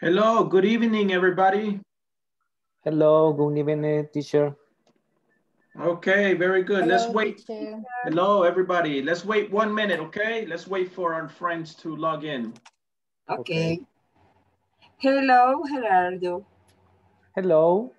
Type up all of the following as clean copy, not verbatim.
Hello, good evening, everybody. Hello, good evening, teacher. Okay, very good. Hello, let's wait. Teacher. Hello, everybody. Let's wait 1 minute, okay? Let's wait for our friends to log in. Okay. Hello, Gerardo. Hello.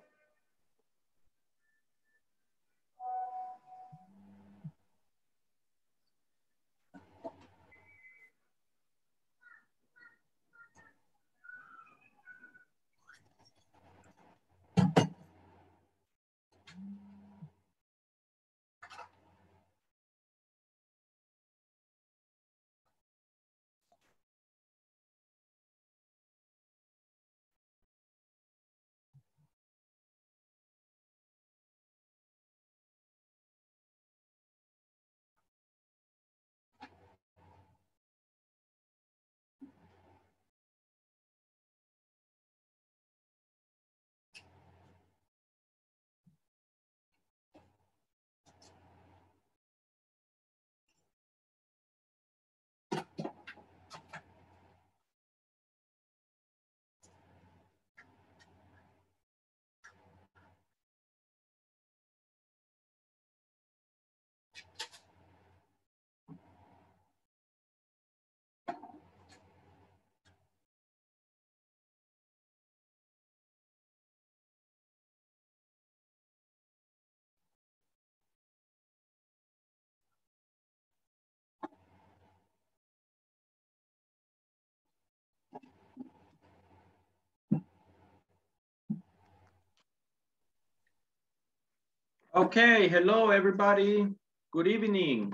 Okay, hello everybody. Good evening.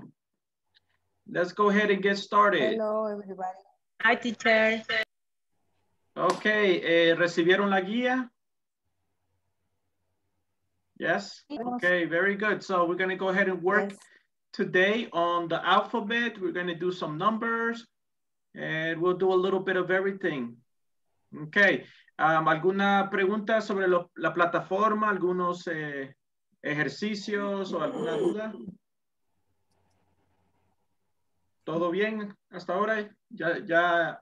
Let's go ahead and get started. Hello everybody. Hi teacher. Okay, ¿recibieron la guía? Yes? Okay, very good. So we're gonna go ahead and work today on the alphabet. We're gonna do some numbers and we'll do a little bit of everything. Okay, ¿alguna pregunta sobre la plataforma? ¿Algunos ejercicios o alguna duda? ¿Todo bien hasta ahora? ¿Ya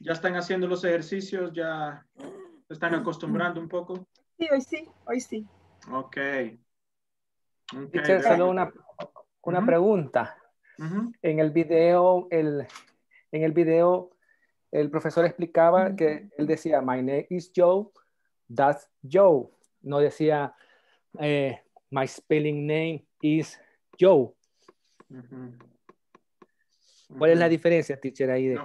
están haciendo los ejercicios? ¿Ya se están acostumbrando un poco? Sí, hoy sí, hoy sí. Ok. Okay, solo una pregunta. En el video, el profesor explicaba que él decía, my name is Joe, that's Joe. No decía, my spelling name is Joe. ¿Cuál es la diferencia, teacher, ahí?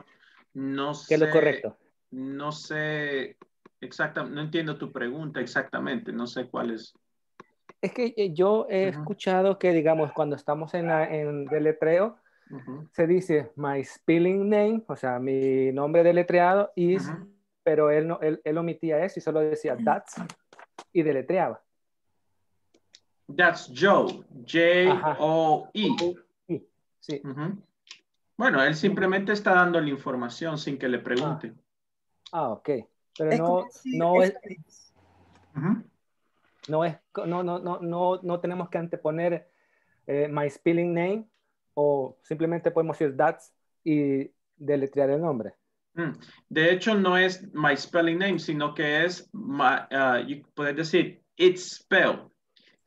No sé. ¿Qué es lo correcto? No sé exactamente, no entiendo tu pregunta exactamente, no sé cuál es. Es que yo he escuchado que, digamos, cuando estamos en deletreo, se dice my spelling name, o sea, mi nombre deletreado is, pero él omitía eso y solo decía that's y deletreaba. That's Joe, J-O-E. Sí. Bueno, él simplemente está dando la información sin que le pregunte. Ok. Pero no tenemos que anteponer my spelling name o simplemente podemos decir that's y deletrear el nombre. De hecho, no es my spelling name, sino que es, puedes decir, it's spelled.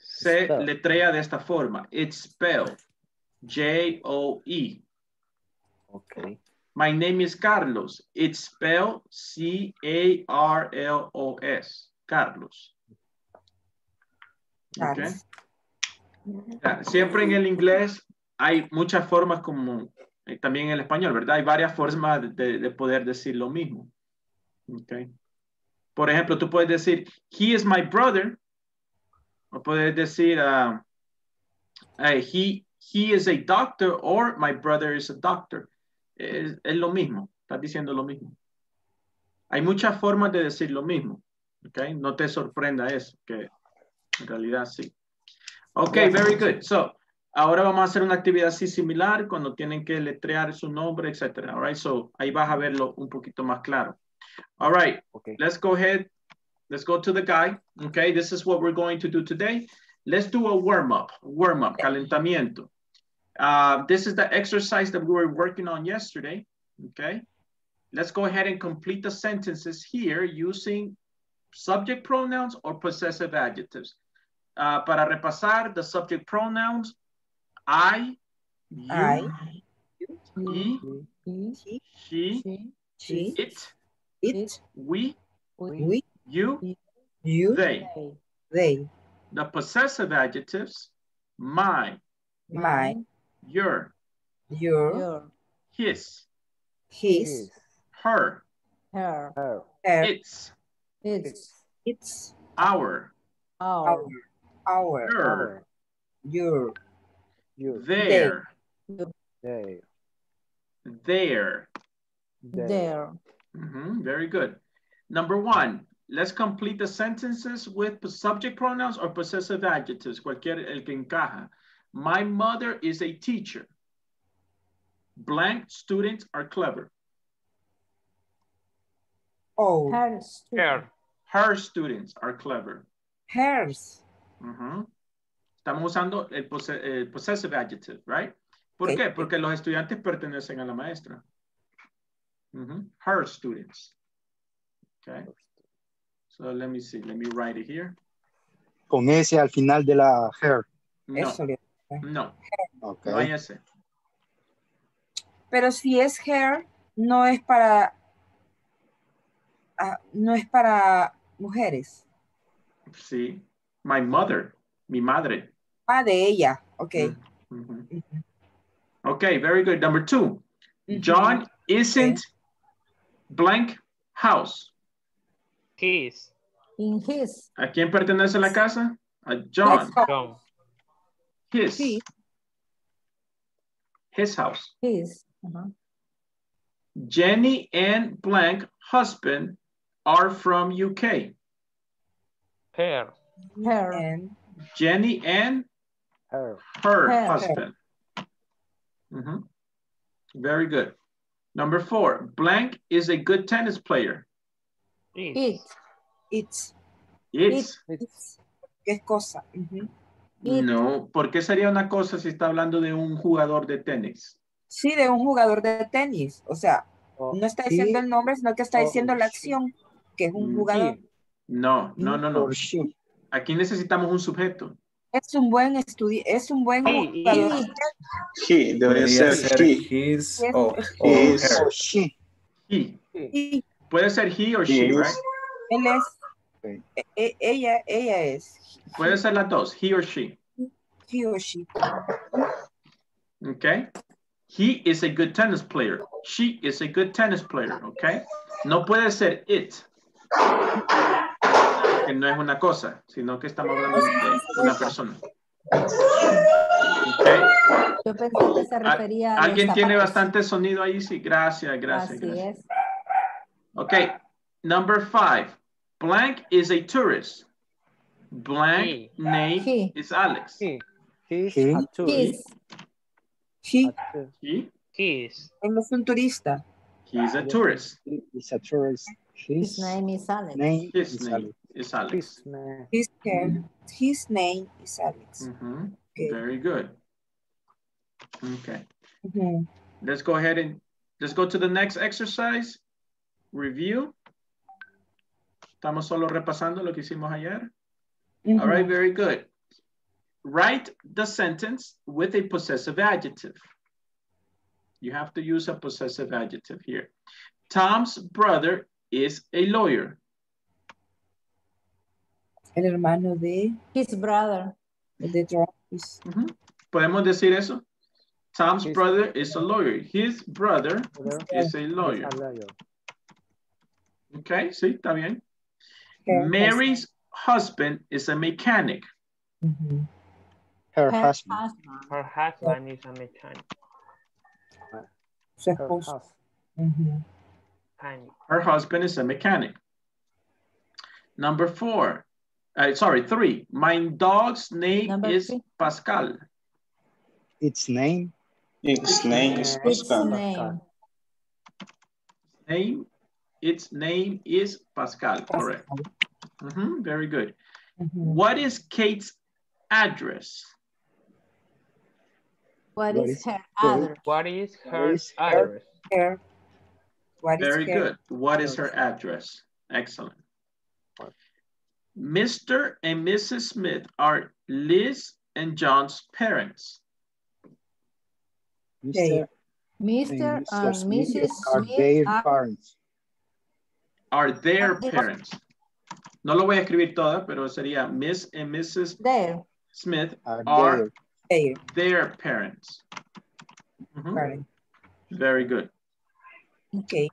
Se letrea de esta forma. It's spelled. J-O-E. Okay. My name is Carlos. It's spelled C-A-R-L-O-S. Carlos. Okay. Siempre en el inglés hay muchas formas como también en el español, ¿verdad? Hay varias formas de poder decir lo mismo. Okay. Por ejemplo, tú puedes decir, he is my brother. O puedes decir, he is a doctor, or my brother is a doctor. Es lo mismo, estás diciendo lo mismo. Hay muchas formas de decir lo mismo, ¿ok? No te sorprenda eso, que en realidad sí. Ok, very good. So, ahora vamos a hacer una actividad así similar, cuando tienen que letrear su nombre, etc. All right, so ahí vas a verlo un poquito más claro. All right, okay. Let's go ahead. Let's go to the guy. Okay, this is what we're going to do today. Let's do a warm-up, calentamiento. This is the exercise that we were working on yesterday. Okay, Let's go ahead and complete the sentences here using subject pronouns or possessive adjectives. Para repasar, the subject pronouns, I, you, she, it, we, you, they. The possessive adjectives, my, your, his, her, its, our, your, there. Very good. Number one, let's complete the sentences with subject pronouns or possessive adjectives, cualquier el que encaja. My mother is a teacher. Blank students are clever. Oh, her students are clever. Hers. Estamos usando el possessive adjective, right? ¿Por qué? Porque los estudiantes pertenecen a la maestra. Her students. Okay. So let me see. Let me write it here. Con ese al final de la her. No. Okay. No hay ese. Pero si es her, no es para... no es para mujeres. Sí. My mother. Mi madre. Ah, de ella. Ok. Okay, very good. Number two. John isn't blank house. His. In his. ¿A quién pertenece la casa? A John. His house. His. Jenny and blank husband are from UK. Her. Jenny and her husband. Very good. Number four, blank is a good tennis player. It's. ¿Qué cosa? No, ¿por qué sería una cosa si está hablando de un jugador de tenis? Sí, de un jugador de tenis. O sea, no está diciendo el nombre, sino que está diciendo la acción, que es un jugador. No. Aquí necesitamos un sujeto. Es un buen estudiante, es un buen jugador. He, debería ser he. His o she. He. Puede ser he o she, right? Él es. Ella es. Puede ser las dos, he or she. He or she. Okay. He is a good tennis player. She is a good tennis player, okay? No puede ser it. Que no es una cosa, sino que estamos hablando de una persona. Okay. Yo pensé que se refería a... Alguien tiene bastante sonido ahí, sí. Gracias. Así gracias. Es. Okay, number five. Blank is a tourist. Blank name is Alex. He is. Él es un turista. He is a tourist. He's a tourist. His name is Alex. His name is Alex. Okay. Very good. Okay. Let's go ahead and let's go to the next exercise. Review. Estamos solo repasando lo que hicimos ayer. All right, very good. Write the sentence with a possessive adjective. You have to use a possessive adjective here. Tom's brother is a lawyer. El hermano de... His brother. ¿Podemos decir eso? Tom's brother is a lawyer. His brother is a lawyer. Okay, sí, está bien. Mary's husband is a mechanic. Her husband is a mechanic. Her husband is a mechanic. Number four. Three. My dog's name is Pascal. Its name is Pascal. Correct. Very good. What is Kate's address? What is her address? What Very is good. What is her address? Excellent. Mr. and Mrs. Smith are Liz and John's parents. Okay. Mr. and Mrs. Smith are their parents. Are their parents. No lo voy a escribir toda, pero sería Miss and Mrs. Smith are their parents. Mm-hmm. Very good. Okay.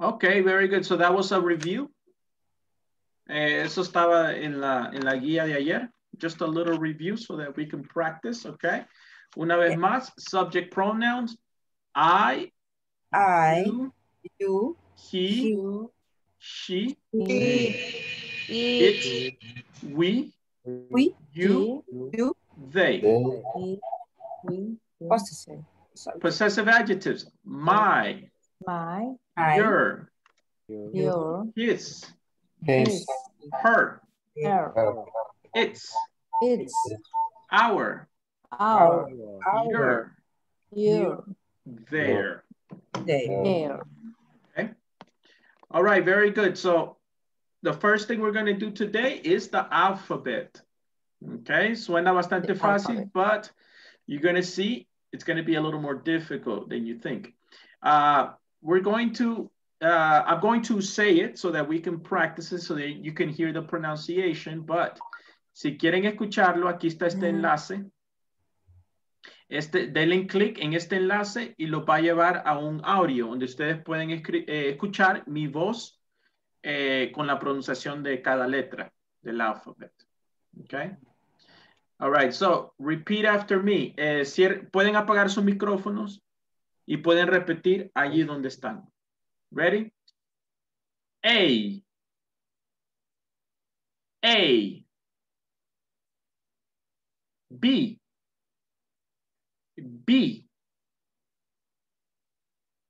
Okay, very good. So that was a review. Eso estaba en la guía de ayer. Just a little review so that we can practice, okay? Una vez más, subject pronouns. I, you, he, you, she, it, we, you, they. Possessive adjectives. My, your, his, her, its, our, your, their. Okay. All right, very good. So the first thing we're going to do today is the alphabet. Okay, suena bastante fácil, but you're going to see it's going to be a little more difficult than you think. I'm going to say it so that we can practice it so that you can hear the pronunciation, but si quieren escucharlo, aquí está este enlace. Denle clic en este enlace y lo va a llevar a un audio donde ustedes pueden escuchar mi voz con la pronunciación de cada letra del alfabeto. Okay. All right, so repeat after me. Pueden apagar sus micrófonos y pueden repetir allí donde están. Ready? A. B.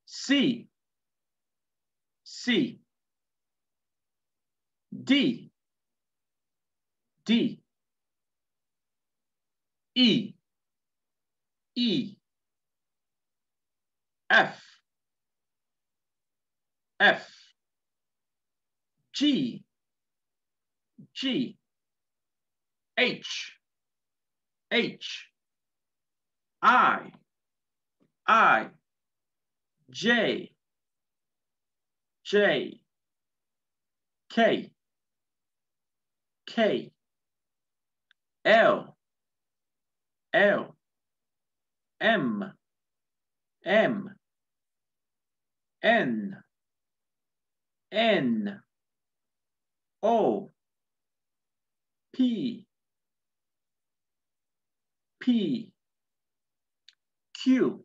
C. D. E. F. G. H. I, J, K, L, M, N, O, P, Q,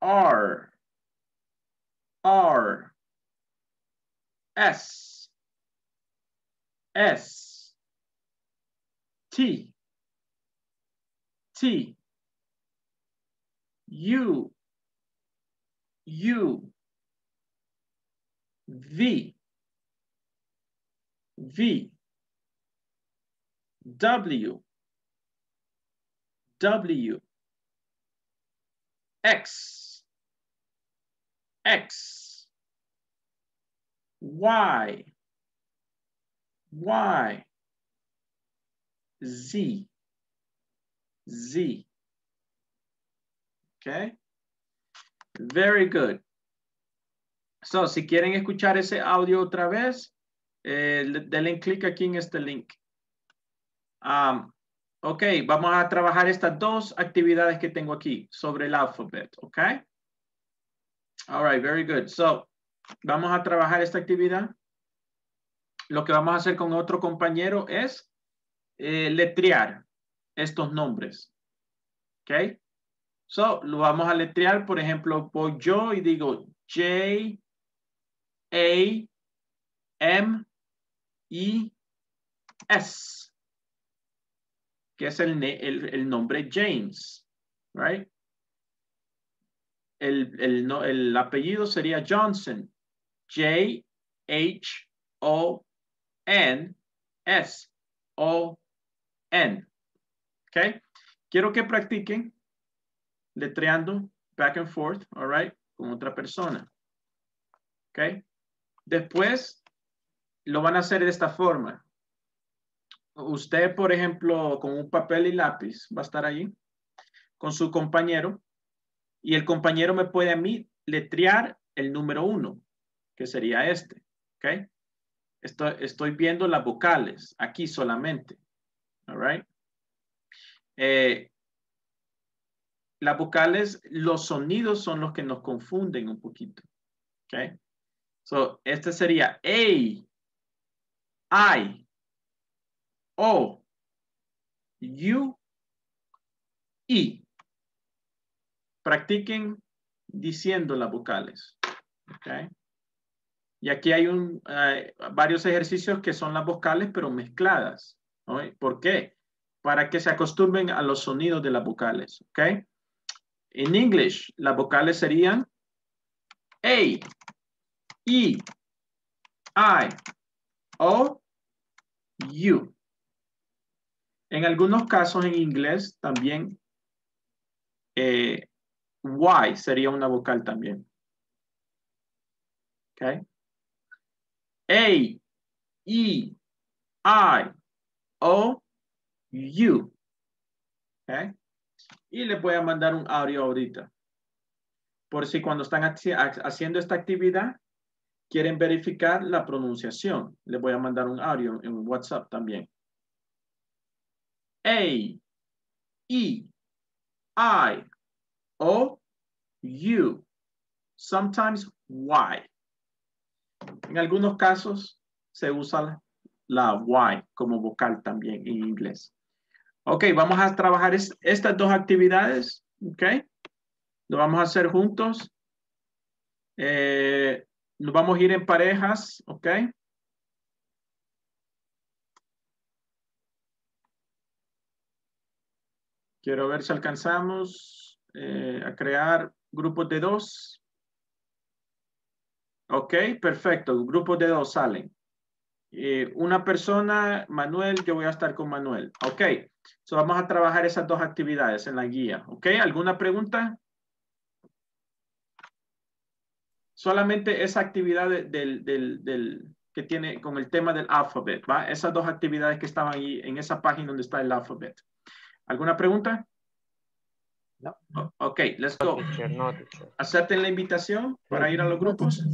R, S, T, U, V, W, X, Y, Z. Okay. Very good. So, si quieren escuchar ese audio otra vez, denle clic aquí en este link. Ok, vamos a trabajar estas dos actividades que tengo aquí sobre el alfabeto, ok? All right, very good. So, vamos a trabajar esta actividad. Lo que vamos a hacer con otro compañero es letrear estos nombres, ok? So, lo vamos a letrear, por ejemplo, voy yo y digo J-A-M-E-S. Que es el nombre James, right? El apellido sería Johnson, J-H-O-N-S-O-N, okay? Quiero que practiquen letreando back and forth, all right, con otra persona. Ok. Después lo van a hacer de esta forma. Usted, por ejemplo, con un papel y lápiz va a estar allí con su compañero y el compañero me puede a mí letrear el número 1, que sería este. Ok. Estoy viendo las vocales aquí solamente. All right. Las vocales, los sonidos son los que nos confunden un poquito. Ok. So, este sería A, I, O, U, I. Practiquen diciendo las vocales. Ok. Y aquí hay varios ejercicios que son las vocales, pero mezcladas. ¿Okay? ¿Por qué? Para que se acostumbren a los sonidos de las vocales. ¿Okay? En English, las vocales serían A, E, I, O, U. En algunos casos en inglés también Y sería una vocal también. ¿Okay? A, E, I, O, U. ¿Okay? Y les voy a mandar un audio ahorita. Por si cuando están haciendo esta actividad, quieren verificar la pronunciación. Les voy a mandar un audio en WhatsApp también. A, E, I, O, U. Sometimes Y. En algunos casos se usa la Y como vocal también en inglés. Ok, vamos a trabajar estas dos actividades. Ok, lo vamos a hacer juntos. Nos vamos a ir en parejas. Ok. Quiero ver si alcanzamos a crear grupos de 2. Ok, perfecto. Grupos de 2 salen. Una persona, Manuel, yo voy a estar con Manuel. Ok, so vamos a trabajar esas dos actividades en la guía. Ok, ¿alguna pregunta? Solamente esa actividad que tiene con el tema del alfabeto, ¿va? Esas dos actividades que estaban ahí en esa página donde está el alfabeto. ¿Alguna pregunta? No. Ok, let's go. No, teacher. ¿Acepten la invitación para ir a los grupos?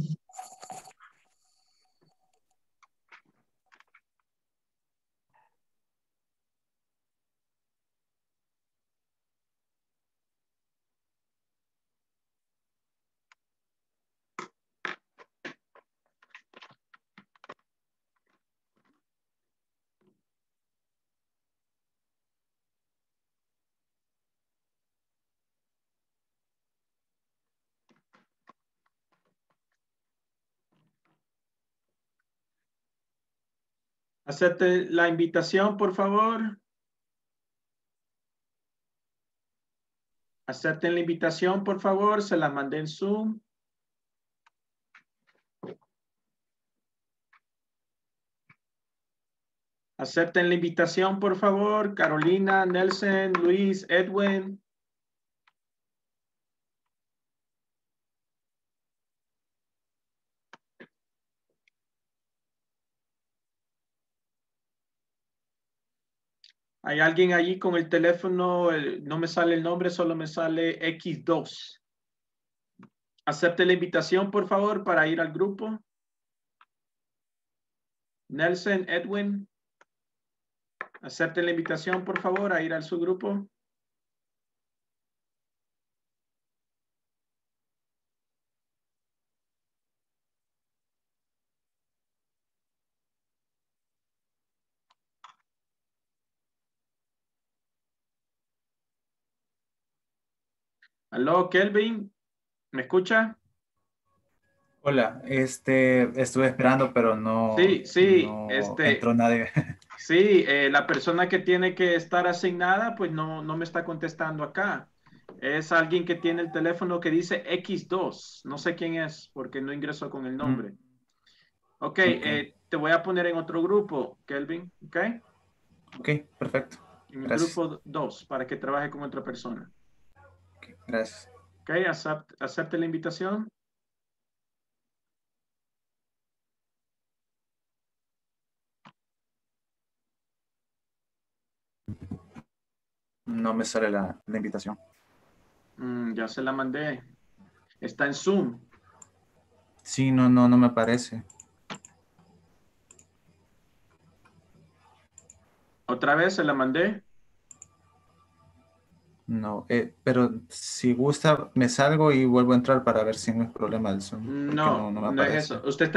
Acepte la invitación, por favor. Acepten la invitación, por favor. Se la mandé en Zoom. Acepten la invitación, por favor. Carolina, Nelson, Luis, Edwin. Hay alguien allí con el teléfono, no me sale el nombre, solo me sale X2. Acepte la invitación, por favor, para ir al grupo. Nelson, Edwin. Acepte la invitación, por favor, a ir al su grupo. Aló, Kelvin, ¿me escucha? Hola, estuve esperando, pero no, no entró nadie. Sí, la persona que tiene que estar asignada, pues no me está contestando acá. Es alguien que tiene el teléfono que dice X2. No sé quién es, porque no ingresó con el nombre. Ok, te voy a poner en otro grupo, Kelvin, ¿ok? Ok, perfecto. En el grupo 2, para que trabaje con otra persona. Gracias. Ok, acepte la invitación. No me sale la invitación. Ya se la mandé. Está en Zoom. Sí, no me aparece. ¿Otra vez se la mandé? No, pero si gusta me salgo y vuelvo a entrar para ver si no es problema del Zoom. No, no es eso. ¿Usted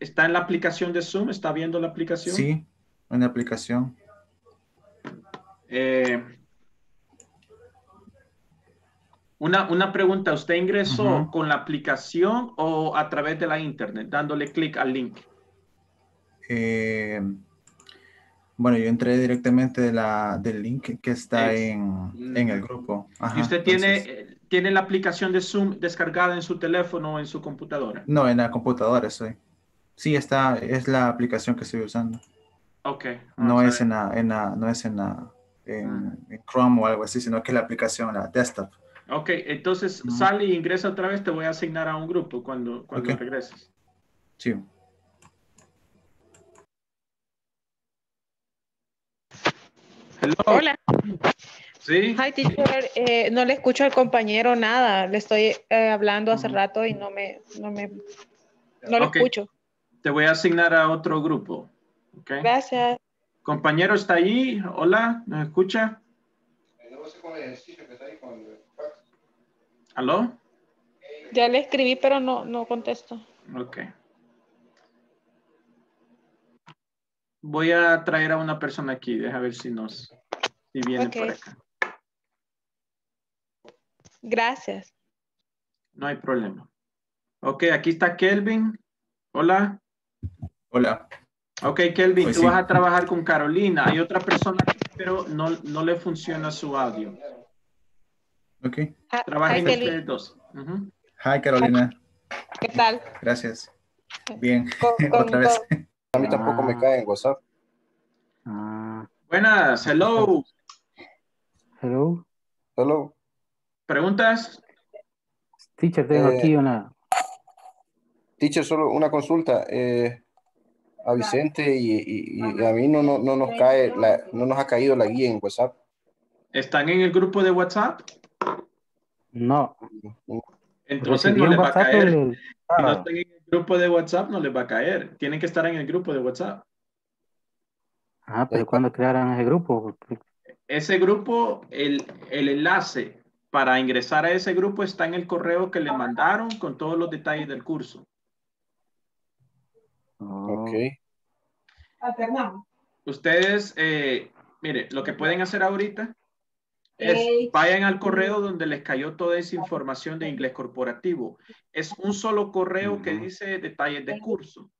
está en la aplicación de Zoom? ¿Está viendo la aplicación? Sí, en la aplicación. Una pregunta, ¿usted ingresó con la aplicación o a través de la internet, dándole clic al link? Bueno, yo entré directamente del link que está en el grupo. Ajá, ¿y usted tiene la aplicación de Zoom descargada en su teléfono o en su computadora? No, en la computadora estoy. Sí, es la aplicación que estoy usando. Ok. No es en Chrome o algo así, sino que es la aplicación, la desktop. Ok, entonces sale y ingresa otra vez. Te voy a asignar a un grupo cuando regreses. Sí. Hello. Hola. Sí. Hi, teacher. No le escucho al compañero nada. Le estoy hablando hace rato y no lo escucho. Te voy a asignar a otro grupo. Okay. Gracias. Compañero, ¿está ahí? Hola, ¿nos escucha? No sé con el ejercicio que está ahí con el fax. ¿Aló? Ya le escribí, pero no contesto. Ok. Voy a traer a una persona aquí. Deja ver si viene por acá. Gracias. No hay problema. Ok, aquí está Kelvin. Hola. Hola. Ok, Kelvin, pues tú vas a trabajar con Carolina. Hay otra persona aquí, pero no le funciona su audio. Ok. Trabajen ustedes dos. Hi, Carolina. ¿Qué tal? Gracias. Bien. Otra vez. A mí tampoco me cae en WhatsApp. Buenas, hello. Hello. Hello. ¿Preguntas? Teacher, tengo aquí una. Teacher, solo una consulta. A Vicente y a mí no nos cae, no nos ha caído la guía en WhatsApp. ¿Están en el grupo de WhatsApp? No. Entonces no les va a caer. Si no están en el grupo de WhatsApp, no les va a caer. Tienen que estar en el grupo de WhatsApp. Ah, pero ¿cuándo crearon ese grupo? Ese grupo, el enlace para ingresar a ese grupo está en el correo que le mandaron con todos los detalles del curso. Ok. Ustedes, mire, lo que pueden hacer ahorita es vayan al correo donde les cayó toda esa información de inglés corporativo. Es un solo correo que dice detalles de curso.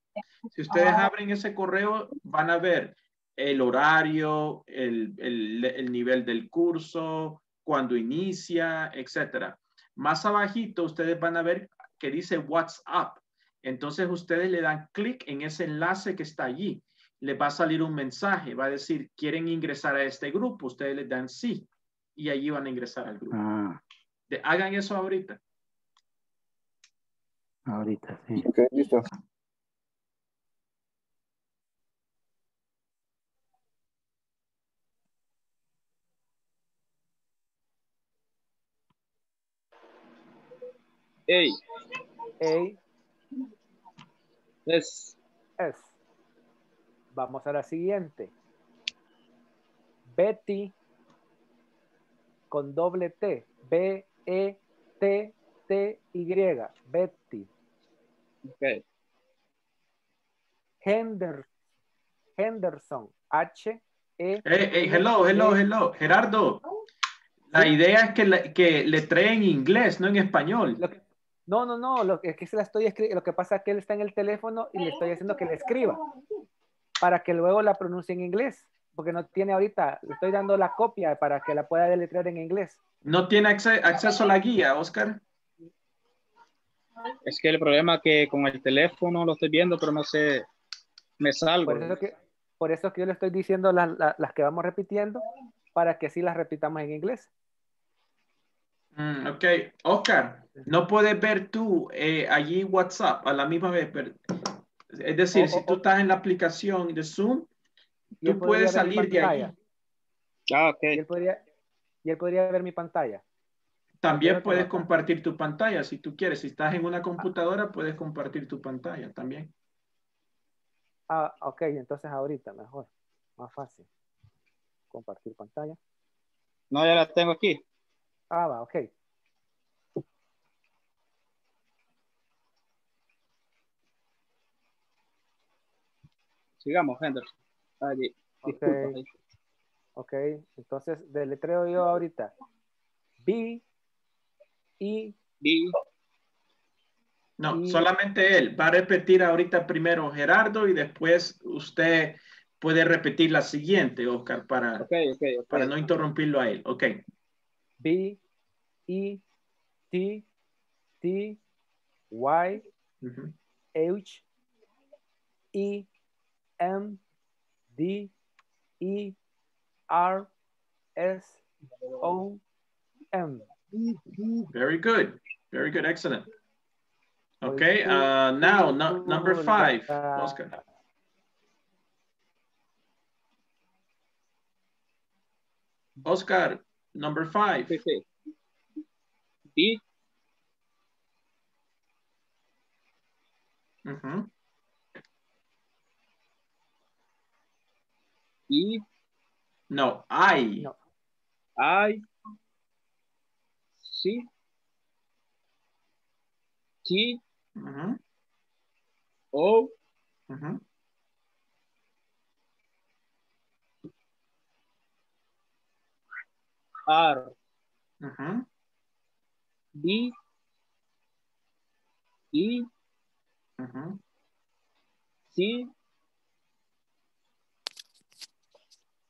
Si ustedes abren ese correo, van a ver el horario, el nivel del curso, cuándo inicia, etcétera. Más abajito, ustedes van a ver que dice WhatsApp. Entonces ustedes le dan clic en ese enlace que está allí. Les va a salir un mensaje. Va a decir, ¿quieren ingresar a este grupo? Ustedes le dan sí. Y allí van a ingresar al grupo. Hagan eso ahorita. Ahorita, sí. Ok, listo. Hey. Hey. Es. Vamos a la siguiente. Betty con doble T. B-E-T-T-Y. Betty. Okay. Henderson. H. E. Hey, hello. Gerardo. La idea es que le trae en inglés, no en español. No, lo que se la estoy escribiendo, lo que pasa es que él está en el teléfono y le estoy haciendo que le escriba para que luego la pronuncie en inglés, porque no tiene ahorita, le estoy dando la copia para que la pueda deletrear en inglés. ¿No tiene acceso a la guía, Oscar? Es que el problema es que con el teléfono lo estoy viendo, pero no sé, me salgo. Por eso que yo le estoy diciendo las que vamos repitiendo, para que así las repitamos en inglés. Ok, Oscar, no puedes ver tú allí WhatsApp a la misma vez. Pero, es decir, si tú estás en la aplicación de Zoom, tú puedes salir de ahí. Ah, ok. Y él podría ver mi pantalla. También puedes compartir tu pantalla si tú quieres. Si estás en una computadora, puedes compartir tu pantalla también. Ah, ok. Entonces ahorita mejor. Más fácil. Compartir pantalla. No, ya la tengo aquí. Ah, va, ok. Sigamos, Henderson. Allí. Okay. Ok. Entonces, deletreo yo ahorita. B. Y no, solamente él. Va a repetir ahorita primero Gerardo y después usted puede repetir la siguiente, Oscar, para, para no interrumpirlo a él. Ok. B, E, T, T, Y, H, E, M, D, E, R, S, O, M. Very good. Very good. Excellent. Okay. Now, number 5, Oscar. Oscar, number 5. B. E. No, I. No. I. C. T. O. R. D. E. C.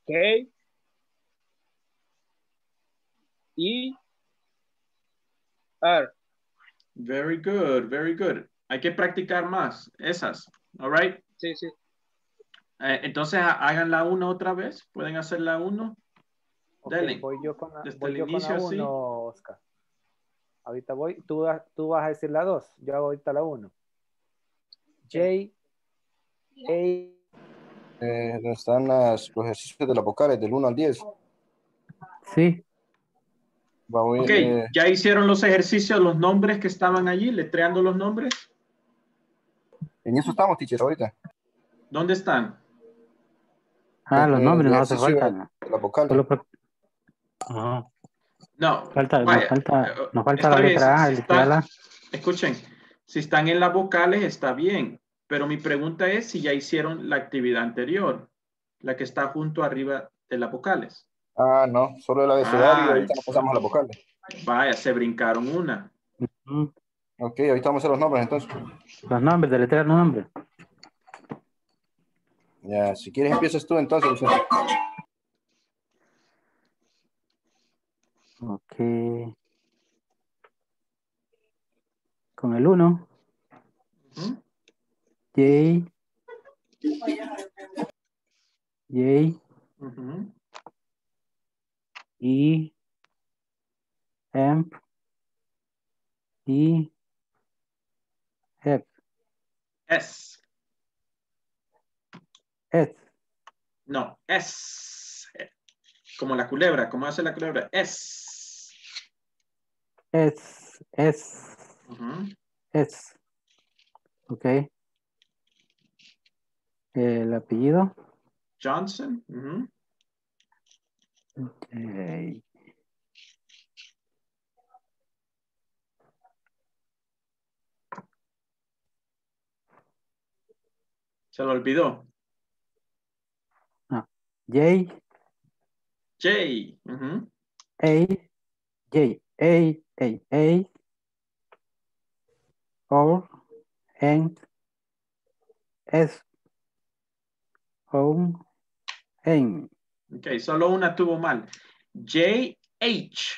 K. E. R. Very good, very good. Hay que practicar más esas, all right? Sí, sí. Entonces, hagan la 1 otra vez. ¿Pueden hacer la 1? Okay, voy yo con la 1, Oscar. Ahorita voy. Tú vas a decir la 2. Yo hago ahorita la 1. J. A. ¿Están los ejercicios de las vocales del 1 al 10? Sí. Ok, ¿ya hicieron los ejercicios, los nombres que estaban allí, letreando los nombres? En eso estamos, teacher, ahorita. ¿Dónde están? Ah, los nombres, no hace falta. La vocal. No. Nos falta la letra A, letra A. Escuchen, si están en las vocales está bien, pero mi pregunta es si ya hicieron la actividad anterior, la que está junto arriba de las vocales. Ah, no, solo el abecedario y ahorita nos pasamos a las vocales. Vaya, se brincaron una. Ok, ahorita vamos a hacer los nombres entonces. Los nombres, deletrear los nombres. Ya, si quieres empiezas tú entonces. Ok. Con el 1. J. E, M, E, F. S. S. No, S. Como la culebra, como hace la culebra. S. S, S. S. Ok. El apellido. Johnson. Okay. Se lo olvidó. J. J. A. J. A. O. N. S. O. N. Ok, solo una tuvo mal. J, H.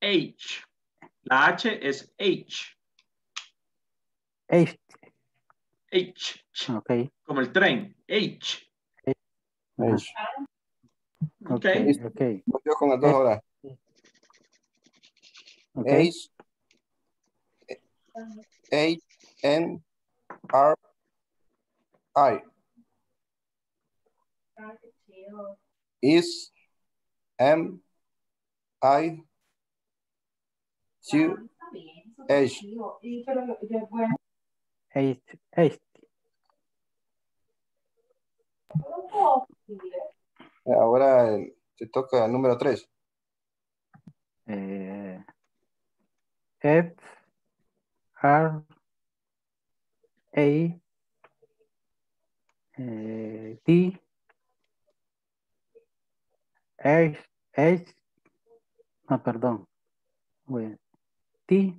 H. La H es H. H. H. Okay. Como el tren. H. H. Ok. Yo con las 2 horas. Okay. A-N-R-I. Is M-I-T-H. Eight. Ahora te toca el número 3. F R A D H no, perdón. Bueno, T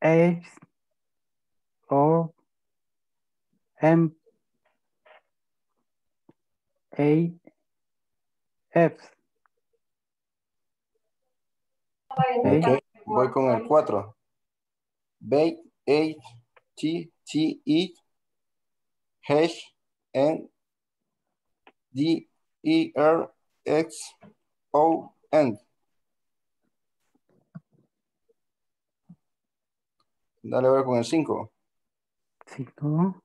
H O M A F. Okay. Voy con el 4. B H T E H N D E R X O N. Dale ahora con el 5. 5.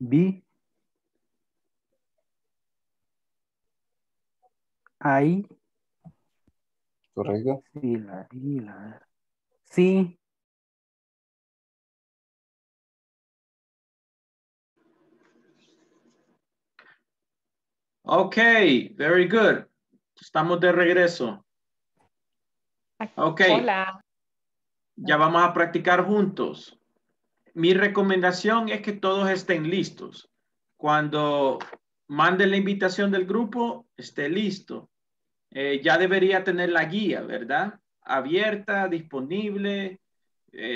B I. Correcto. Sí, la. Sí. Ok, very good. Estamos de regreso. Ok. Hola. Ya vamos a practicar juntos. Mi recomendación es que todos estén listos. Cuando manden la invitación del grupo, esté listo. Ya debería tener la guía, ¿verdad? Abierta, disponible,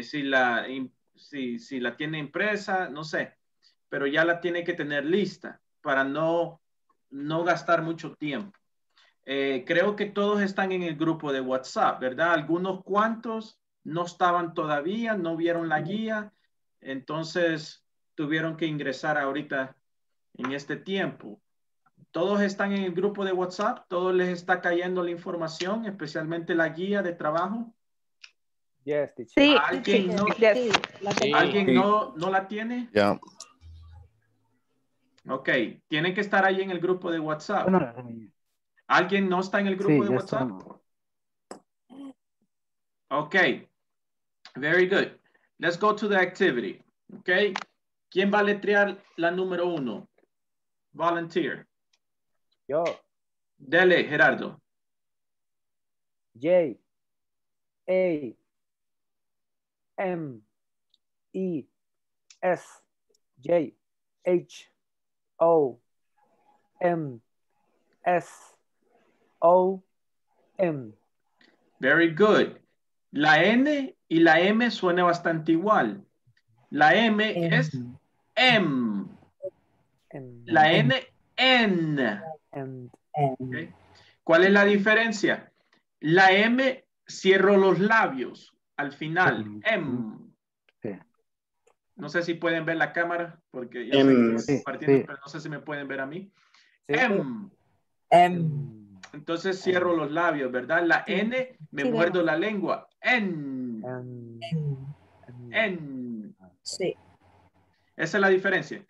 si la tiene impresa, no sé, pero ya la tiene que tener lista para no gastar mucho tiempo. Creo que todos están en el grupo de WhatsApp, ¿verdad? Algunos cuantos no estaban todavía, no vieron la guía, entonces tuvieron que ingresar ahorita en este tiempo. Todos están en el grupo de WhatsApp. Todos les está cayendo la información, especialmente la guía de trabajo. Yes, sí, ¿alguien, no, yes. ¿Alguien no la tiene? Ya. Yeah. Ok, tienen que estar ahí en el grupo de WhatsApp. ¿Alguien no está en el grupo de WhatsApp? Ok, very good. Let's go to the activity. Ok, ¿quién va a letrear la número 1? Volunteer. Yo. Dale, Gerardo. J. A. M. E. S. J. H. O. M. S. O. M. Very good. La N y la M suena bastante igual. La M, es M. La N, N. Okay. ¿Cuál es la diferencia? La M cierro los labios al final. M. No sé si pueden ver la cámara porque yo estoy compartiendo, pero no sé si me pueden ver a mí. M. M. Entonces cierro los labios, ¿verdad? La N me muerdo la lengua. N. N. Sí. Esa es la diferencia.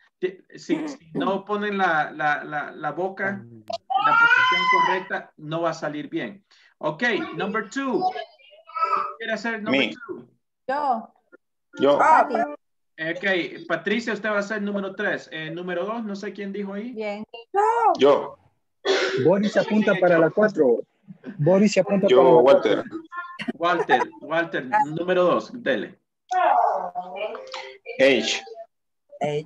Si no ponen la boca en la posición correcta, no va a salir bien. Ok, number 2. ¿Quién quiere hacer number 2? Yo. Ok, Patricia, usted va a hacer número 3. Número 2, no sé quién dijo ahí. Bien. Yo. Boris se apunta para la 4. Boris se apunta para la 4. Yo, Walter, número 2, dele. H E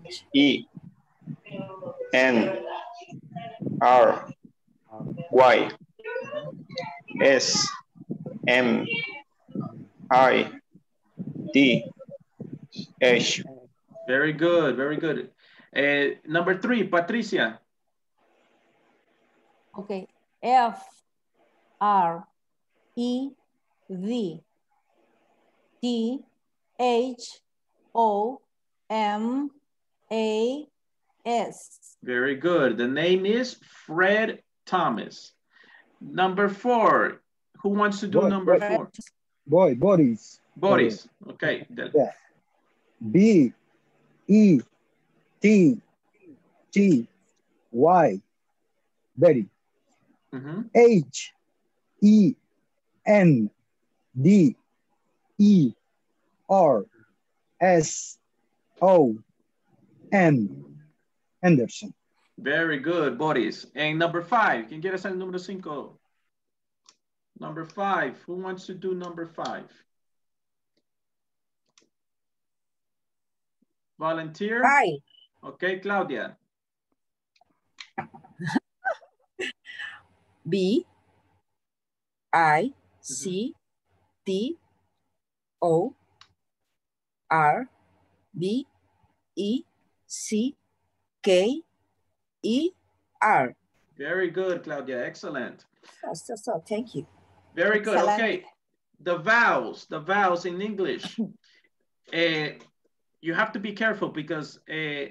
N R Y S M I D H. Very good, very good. Number 3, Patricia. Okay. F R E V D H O M A S Very good. The name is Fred Thomas. Number 4. Who wants to do number 4? Boy, Boris. Boris. Okay. Yeah. B E T T Y. Betty. Mm-hmm. H E N D E R S O N. Anderson. Very good, Boris. And number 5, ¿quién quiere hacer el número 5? Number 5, who wants to do number 5? Volunteer? Hi. Okay, Claudia. B, I, C, T, O, R, B, E, C, K, E, R. Very good, Claudia. Excellent. So, thank you. Very good. Excellent. Okay. The vowels in English. You have to be careful because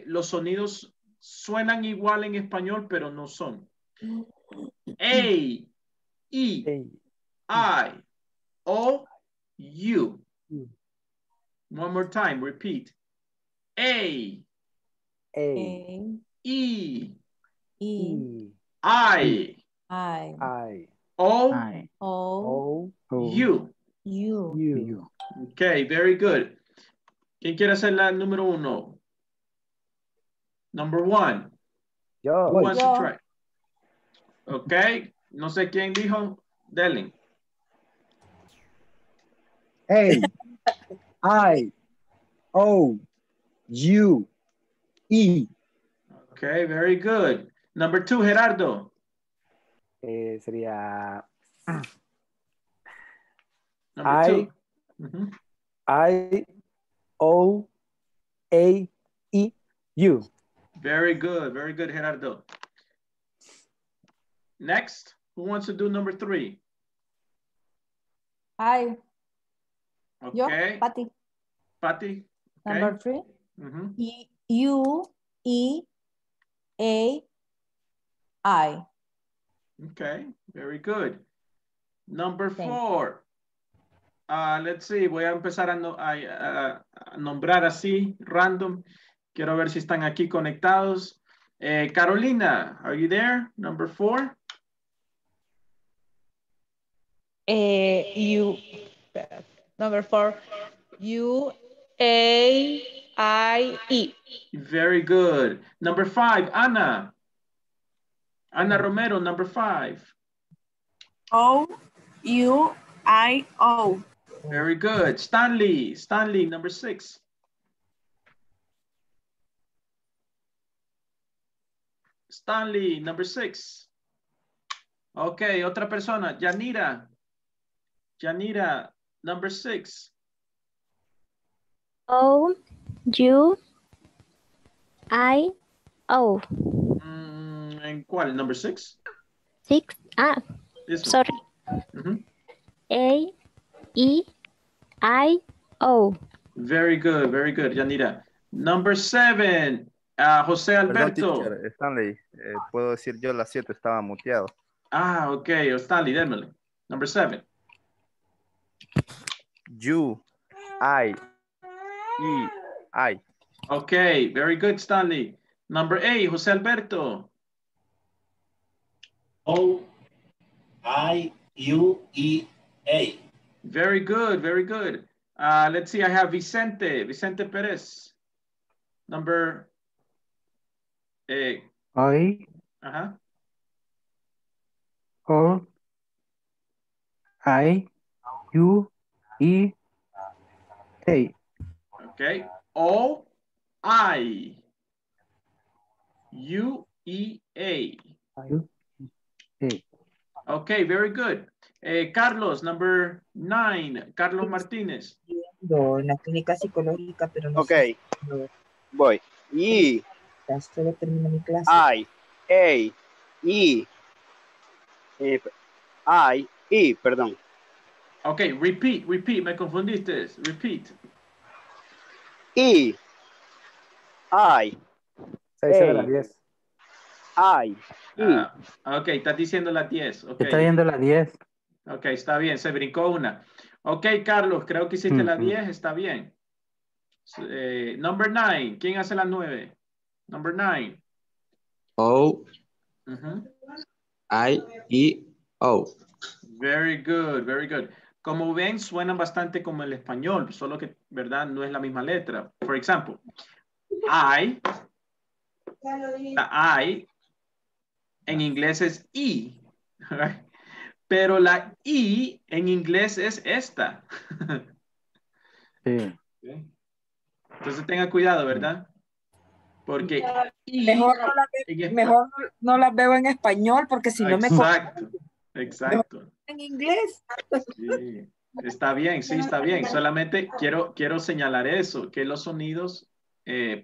los sonidos suenan igual en español, pero no son. A, E, I, O, U. One more time, repeat. A, E, I, O, U. Okay, very good. ¿Quién quiere hacer la número 1? Number 1. Yo. Who wants to try? Okay, no sé quién dijo. Delen. A, I, O, U, E. Okay, very good. Number 2, Gerardo. Sería number 2. I, O, A, E, U. Very good, Gerardo. Next, who wants to do number 3? Hi. Okay. Yo, Patty. Patty. Okay. Number 3. E. U, E, A, I. Okay, very good. Number 4. Let's see, voy a empezar a nombrar así, random. Quiero ver si están aquí conectados. Carolina, are you there? Number 4. Number 4. U, A, I, E. Very good. Number 5, Ana. Ana Romero, number 5. O, U, I, O. Very good. Stanley. Stanley, number 6. Stanley, number 6. Okay, otra persona. Yanira. Yanira, number 6. O, U, I, O. ¿En cuál? ¿Number 6? 6. Ah, sorry. A, E, I, O. Very good, Yanira. Number 7, José Alberto. Perdón, Stanley, puedo decir yo la 7, estaba muteado. Ah, ok, Stanley, démele. Number 7. U, I, E, I. Okay, very good, Stanley. Number 8, José Alberto. O, I, U, E, A. Very good, very good. Let's see, I have Vicente Perez. Number 8. I. O, I, U, E, A. Okay, O, I, U, E, A. Okay, very good. Carlos, number 9. Carlos Martínez. La clínica psicológica, pero no. Okay. Voy. E. Solo termino mi clase. I. A. E. I. E. Perdón. Okay, repeat. Me confundiste. Repeat. E. I. 6 de las 10. I. Ok, estás diciendo las 10. Okay. Está viendo las 10. Ok, está bien, se brincó una. Ok, Carlos, creo que hiciste las 10, está bien. Number 9, ¿quién hace las 9? Number 9. O. I, E, O. Very good, very good. Como ven, suenan bastante como el español, solo que, ¿verdad? No es la misma letra. Por ejemplo, I. La I en inglés es E. Right? Pero la I en inglés es esta. Sí. Entonces tenga cuidado, ¿verdad? Porque mejor, no la veo, mejor no las veo en español porque si no me confundo. Exacto. En inglés. Sí. Está bien, sí, está bien. Solamente quiero señalar eso, que los sonidos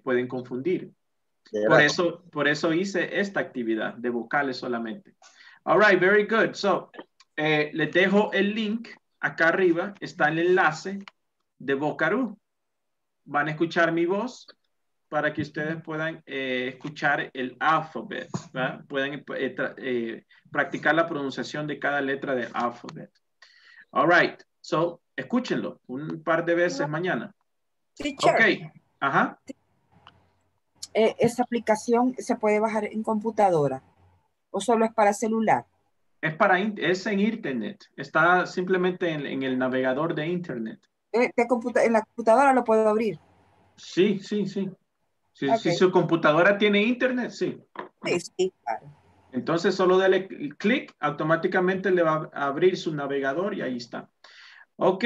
pueden confundir. Por eso hice esta actividad de vocales solamente. All right, very good. So, les dejo el link. Acá arriba está el enlace de Vocaroo. Van a escuchar mi voz para que ustedes puedan escuchar el alfabeto. Pueden practicar la pronunciación de cada letra del alfabeto. All right. So, escúchenlo un par de veces mañana. Teacher. Ok. Ajá. ¿Esa aplicación se puede bajar en computadora o solo es para celular? Es en internet. Está simplemente en el navegador de internet. ¿En la computadora lo puedo abrir? Sí, sí, sí. Si su computadora tiene internet, sí. Sí, sí, claro. Entonces solo dale clic, automáticamente le va a abrir su navegador y ahí está. Ok.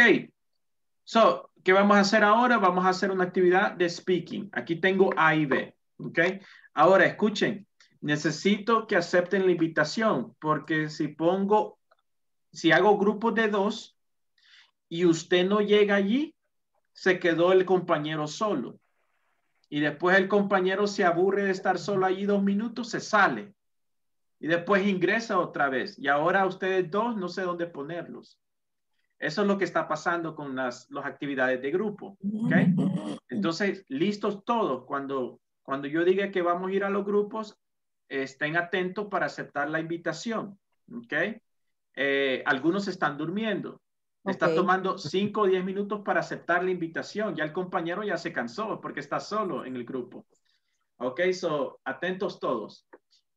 So, ¿qué vamos a hacer ahora? Vamos a hacer una actividad de speaking. Aquí tengo A y B. Okay. Ahora, escuchen. Necesito que acepten la invitación porque si hago grupos de 2 y usted no llega allí, se quedó el compañero solo. Y después el compañero se aburre de estar solo allí 2 minutos, se sale. Y después ingresa otra vez. Y ahora ustedes 2 no sé dónde ponerlos. Eso es lo que está pasando con las actividades de grupo. ¿Okay? Entonces, listos todos. Cuando yo diga que vamos a ir a los grupos, estén atentos para aceptar la invitación. ¿Okay? Algunos están durmiendo. Okay. Está tomando 5 o 10 minutos para aceptar la invitación. Ya el compañero ya se cansó porque está solo en el grupo. Ok, so, atentos todos.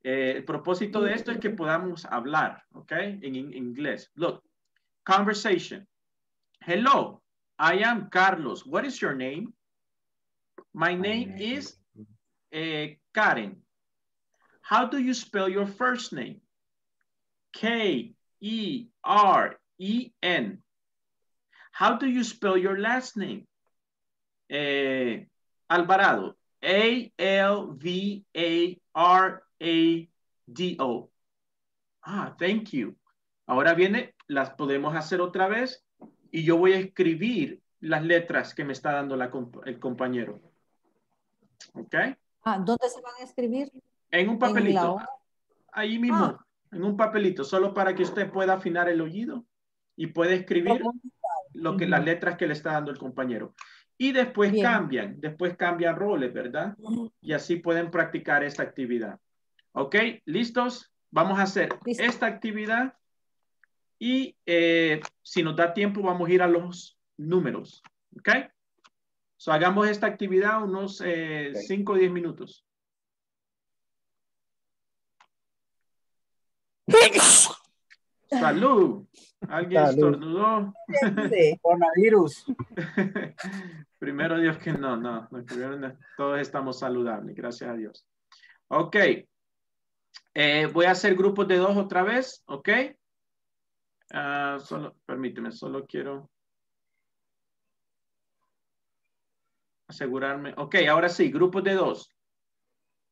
El propósito de esto es que podamos hablar, ok, en inglés. Look, conversation. Hello, I am Carlos. What is your name? My name is Karen. How do you spell your first name? K-E-R-E-N. How do you spell your last name? Alvarado. A-L-V-A-R-A-D-O. Ah, thank you. Ahora viene, las podemos hacer otra vez y yo voy a escribir las letras que me está dando el compañero. ¿Ok? Ah, ¿dónde se van a escribir? En un papelito. Ahí mismo. Ah. En un papelito. Solo para que usted pueda afinar el oído y pueda escribir las letras que le está dando el compañero. Y después cambian roles, ¿verdad? Y así pueden practicar esta actividad. ¿Ok? ¿Listos? Vamos a hacer esta actividad y si nos da tiempo vamos a ir a los números. ¿Ok? So, hagamos esta actividad unos 5 o 10 minutos. Salud. ¿Alguien estornudó? Sí, coronavirus. Primero Dios que no. Todos estamos saludables, gracias a Dios. Ok. Voy a hacer grupos de 2 otra vez, ok. Permíteme, solo quiero asegurarme. Ok, ahora sí, grupos de 2.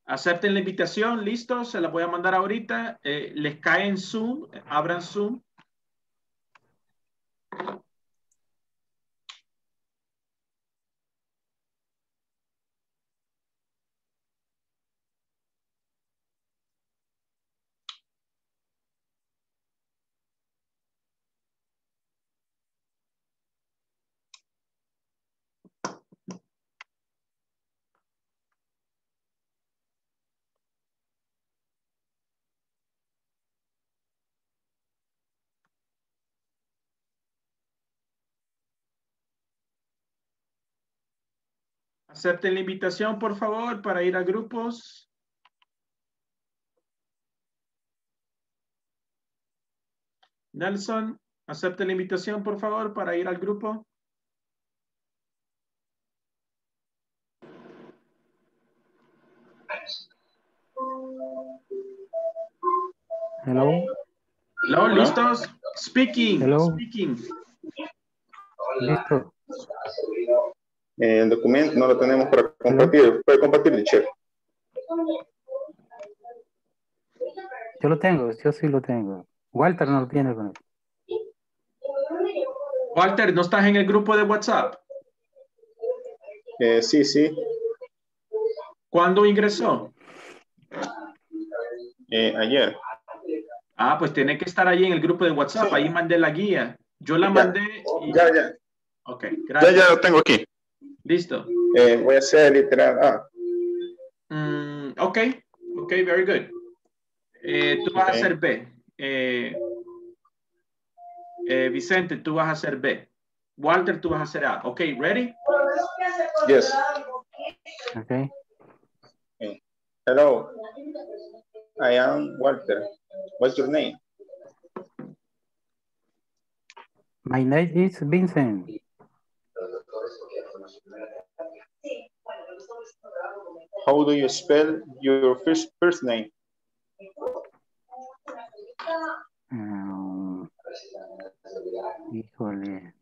Acepten la invitación, listo, se la voy a mandar ahorita. Les cae en Zoom, abran Zoom. Acepten la invitación, por favor, para ir a grupos. Nelson, acepten la invitación, por favor, para ir al grupo. Hello. Hello, listos. Speaking. Hello. Speaking. Listo. El documento no lo tenemos para compartir. ¿Puede compartir, chef? Yo lo tengo, yo sí lo tengo. Walter no lo tiene con él. Walter, ¿no estás en el grupo de WhatsApp? Sí, sí. ¿Cuándo ingresó? Ayer. Ah, pues tiene que estar ahí en el grupo de WhatsApp. Sí. Ahí mandé la guía. Yo la mandé. Y... Ya. Ok, gracias. Ya lo tengo aquí. Listo. Voy a hacer literal. Ah. Ok, very good. Tú vas a hacer B. Vicente, tú vas a hacer B. Walter, tú vas a hacer A. Ok, ready? Yes. Ok. Hello. I am Walter. What's your name? My name is Vincent. How do you spell your first name? Híjole.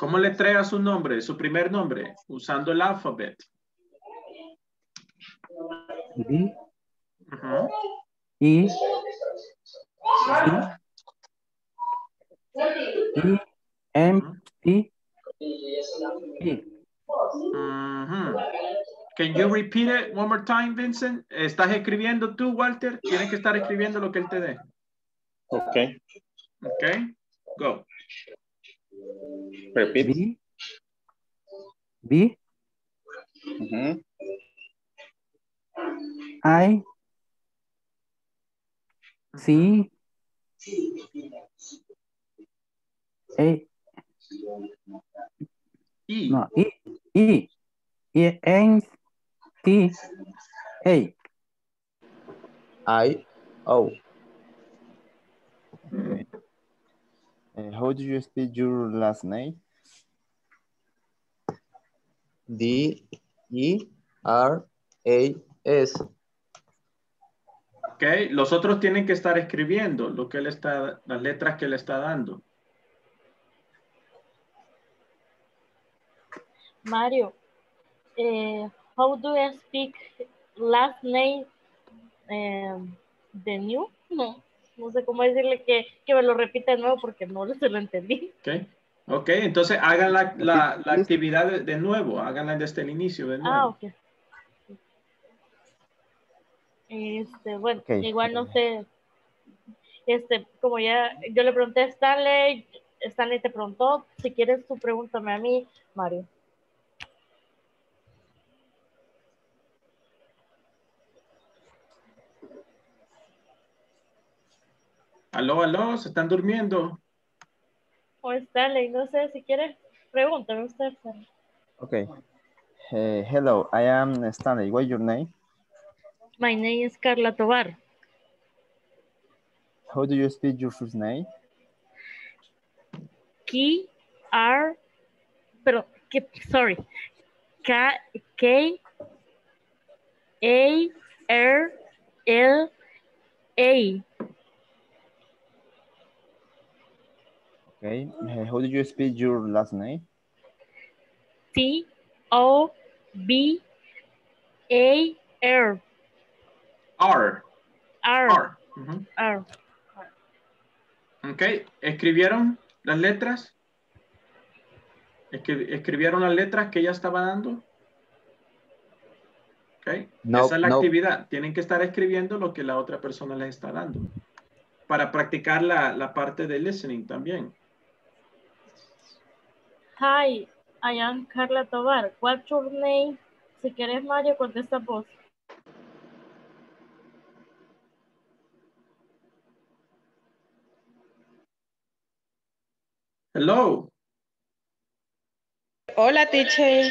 ¿Cómo le trae su nombre, su primer nombre? Usando el alfabeto. B. Uh-huh. E. E. M. T. E. Uh-huh. Can you repeat it one more time, Vincent? ¿Estás escribiendo tú, Walter? Tienes que estar escribiendo lo que él te dé. Ok. Go. Repeat. B. Uh-huh. I. C. A. E. No, E. E. E. N. T. A. I. O. How do you spell your last name? D. E. R. A. S. Ok, los otros tienen que estar escribiendo lo que él está, las letras que le está dando. Mario, how do I speak last name the new? No sé cómo decirle que me lo repita de nuevo porque no se lo entendí. Ok, entonces hagan la actividad de nuevo, háganla desde el inicio de nuevo. Ah, ok. Bueno, okay. Igual no sé, como ya, yo le pregunté a Stanley te preguntó, si quieres tú pregúntame a mí, Mario. Aló, se están durmiendo. O Stanley, no sé, si quieres, pregúntame usted. Ok, hello, I am Stanley, what's your name? My name is Carla Tobar. How do you spell your first name? K-A-R-L-A. Okay. How do you spell your last name? T-O-B-A-R. R. Uh-huh. R. Ok, ¿escribieron las letras? ¿Escribieron las letras que ella estaba dando? Ok, no, esa es la actividad. Tienen que estar escribiendo lo que la otra persona les está dando. Para practicar la parte de listening también. Hi, I am Carla Tobar. What's your name? Si quieres, Mario, contesta vos. Hello. Hola, teacher.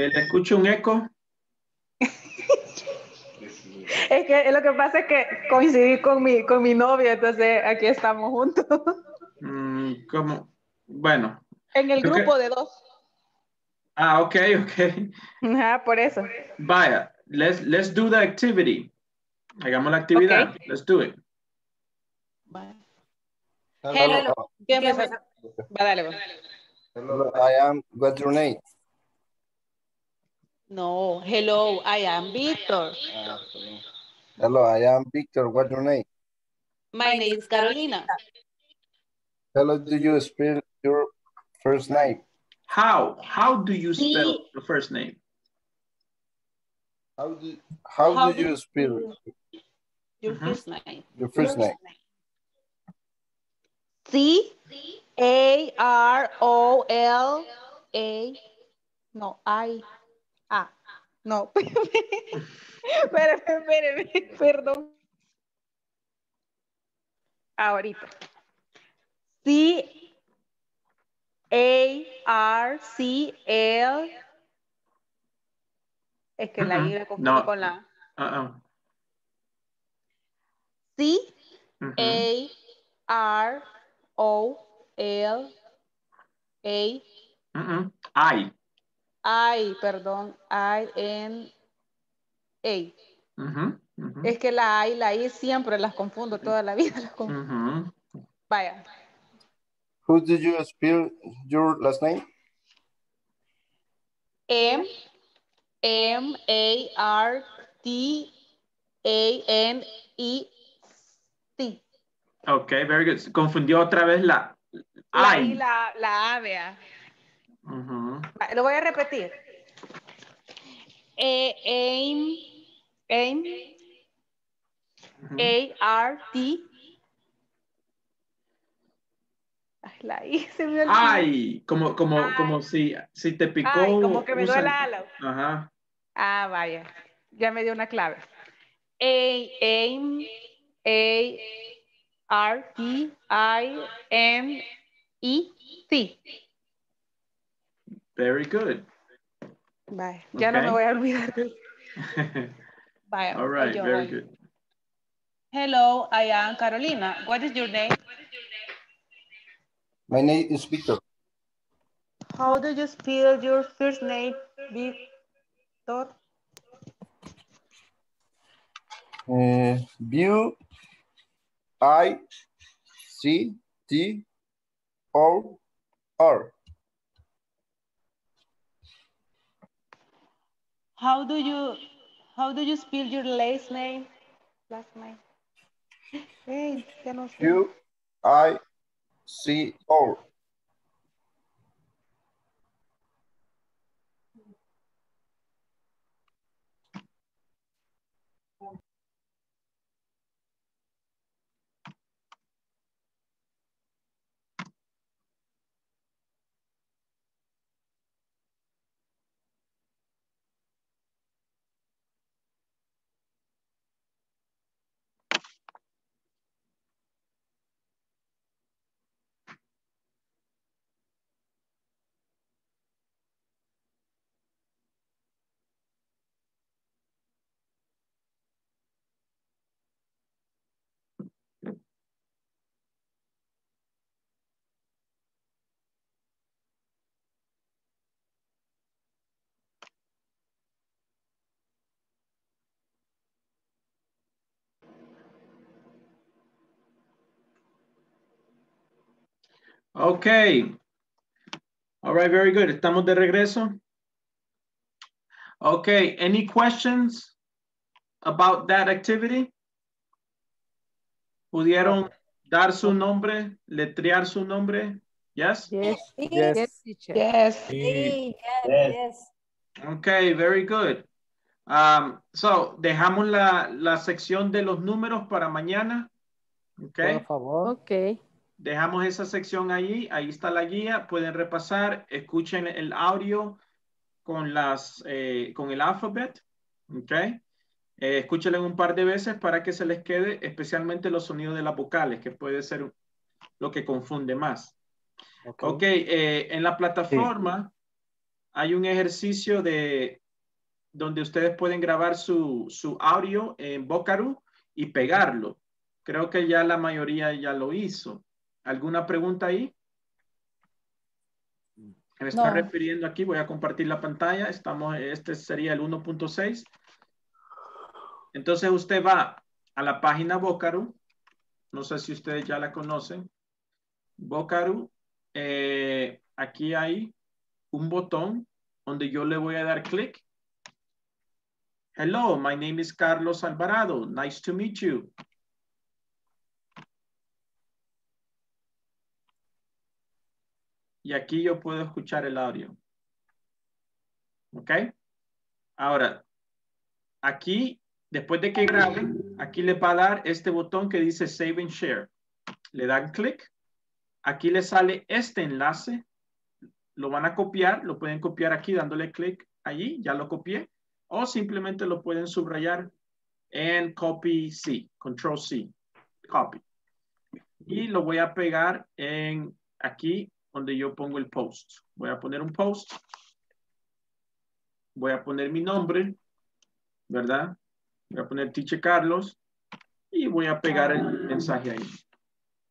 ¿Le escucho un eco? Es que lo que pasa es que coincidí con mi novia, entonces aquí estamos juntos. ¿Cómo? Bueno. En el grupo de dos. Ah, ok, ok. Ajá, por eso. Vaya, let's do the activity. Hagamos la actividad. Okay. Let's do it. Bye. Hello. Hello, I am, what's your name? No, hello, I am Victor. Hello, I am Victor, what's your name? My name is Carolina. Hello, do you spell your first name? How do you spell the first name? How do you spell your first name? Your first name. C-A-R-O-L-A. No, I. No, espérame, perdón. Ahorita. C-A-R-C-L. Es que la I la confundo con la... C-A-R-O-L-A. I. Ay, perdón, I-N-A. Es que la A y la I siempre las confundo, toda la vida las confundo. Vaya. Who did you spell your last name? M-A-R-T-A-N-E-T. Ok, very good. Confundió otra vez la I. La A, vea. Lo voy a repetir. A-R-T. La I se me olvidó. Ay, como si te picó. Ay, como que me duele la ala. Ajá. Ah, vaya. Ya me dio una clave. A-R-T-I-N-E-T. Very good. Vaya, ya no me voy a olvidar. Vaya. All right, very good. Hello, I am Carolina. What is your name? My name is Victor. How do you spell your first name, Victor? B-I-C-T-O-R. How do you spell your last name? Hey, ya no sé. U-I-C-O. Okay. All right, very good. Estamos de regreso. Okay, any questions about that activity? ¿Pudieron dar su nombre, letrear su nombre? Yes? Yes. Yes. Yes. Yes. Okay, very good. So, dejamos la sección de los números para mañana. Okay. Por favor. Okay. Dejamos esa sección ahí está la guía, pueden repasar, escuchen el audio con el alfabeto, ¿ok? Escúchenlo un par de veces para que se les quede, especialmente los sonidos de las vocales, que puede ser lo que confunde más. Ok, en la plataforma hay un ejercicio de donde ustedes pueden grabar su audio en Vocaroo y pegarlo. Creo que ya la mayoría ya lo hizo. ¿Alguna pregunta ahí? Me está refiriendo aquí, voy a compartir la pantalla. Este sería el 1.6. Entonces usted va a la página Vocaroo. No sé si ustedes ya la conocen. Vocaroo. Aquí hay un botón donde yo le voy a dar clic. Hello, my name is Carlos Alvarado. Nice to meet you. Y aquí yo puedo escuchar el audio. ¿Ok? Ahora, aquí, después de que graben, aquí le va a dar este botón que dice Save and Share. Le dan clic. Aquí le sale este enlace. Lo van a copiar. Lo pueden copiar aquí dándole clic allí. Ya lo copié. O simplemente lo pueden subrayar en Copy C. Control C. Copy. Y lo voy a pegar en aquí, donde yo pongo el post. Voy a poner un post. Voy a poner mi nombre, ¿verdad? Voy a poner Teacher Carlos y voy a pegar el mensaje ahí.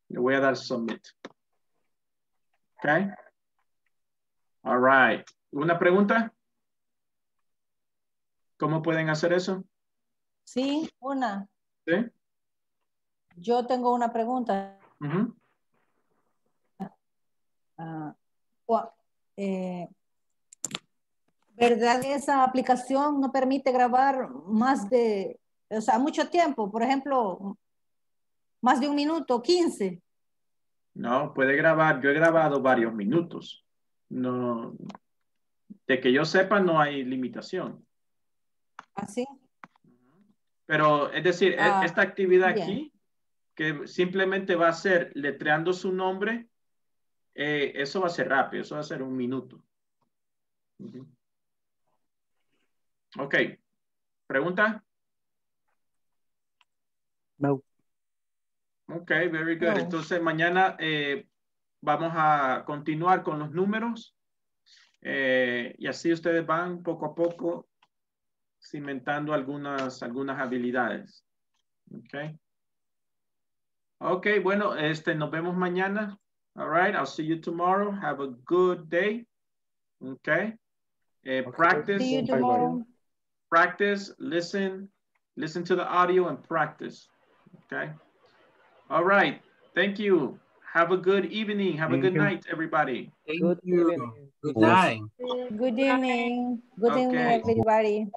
Le voy a dar submit. ¿Ok? All right. ¿Una pregunta? ¿Cómo pueden hacer eso? Sí, una. ¿Sí? Yo tengo una pregunta. Uh-huh. ¿Verdad que esa aplicación no permite grabar más de, o sea, mucho tiempo? Por ejemplo, más de un minuto, 15. No, puede grabar. Yo he grabado varios minutos. No, de que yo sepa no hay limitación. ¿Así? Pero, es decir, esta actividad bien. Aquí, que simplemente va a ser letreando su nombre, eso va a ser rápido, eso va a ser un minuto. Uh-huh. Ok. ¿Pregunta? No. Ok, very good. No. Entonces mañana vamos a continuar con los números y así ustedes van poco a poco cimentando algunas habilidades. Ok. Ok, bueno, nos vemos mañana. All right, I'll see you tomorrow. Have a good day. Okay. Practice. See you tomorrow. Practice, listen to the audio and practice. Okay. All right. Thank you. Have a good evening. Have a good night, everybody. Good evening. Good night. Good evening. Good evening, everybody.